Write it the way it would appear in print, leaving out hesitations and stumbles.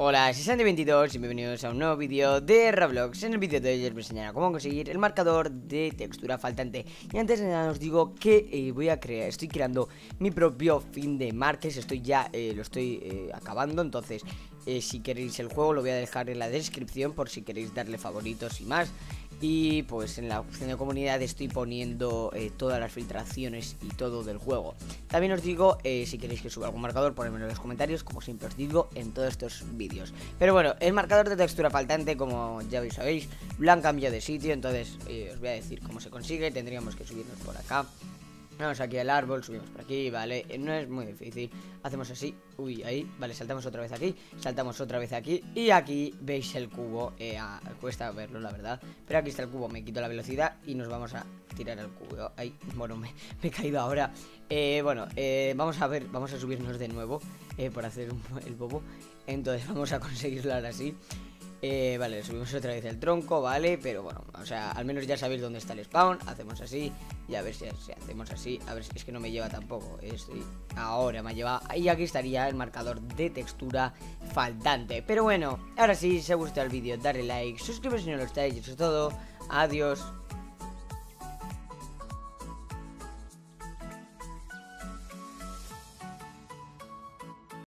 Hola, soy Sandy22 y bienvenidos a un nuevo vídeo de Roblox. En el vídeo de hoy les voy a enseñar cómo conseguir el marcador de textura faltante. Y antes de nada os digo que estoy creando mi propio fin de martes. Lo estoy acabando, entonces si queréis el juego lo voy a dejar en la descripción por si queréis darle favoritos y más. Y pues en la opción de comunidad estoy poniendo todas las filtraciones y todo del juego. También os digo, si queréis que suba algún marcador, ponedmelo en los comentarios, como siempre os digo en todos estos vídeos. Pero bueno, el marcador de textura faltante, como ya sabéis, lo han cambiado de sitio. Entonces os voy a decir cómo se consigue. Tendríamos que subirnos por acá. Vamos aquí al árbol, subimos por aquí, vale, no es muy difícil. Hacemos así, uy, ahí, vale, saltamos otra vez aquí, saltamos otra vez aquí. Y aquí veis el cubo, cuesta verlo la verdad, pero aquí está el cubo. Me quito la velocidad y nos vamos a tirar al cubo, ahí, bueno, me he caído ahora. Vamos a ver, vamos a subirnos de nuevo por hacer el bobo. Entonces vamos a conseguirlo ahora sí. Vale, subimos otra vez el tronco, vale, pero bueno, o sea, al menos ya sabéis dónde está el spawn. Hacemos así, y a ver si hacemos así, a ver si es que no me lleva tampoco. Ahora me ha llevado, y aquí estaría el marcador de textura faltante. Pero bueno, ahora sí, si os ha gustado el vídeo, darle like, suscribiros si no lo estáis, y eso es todo, adiós.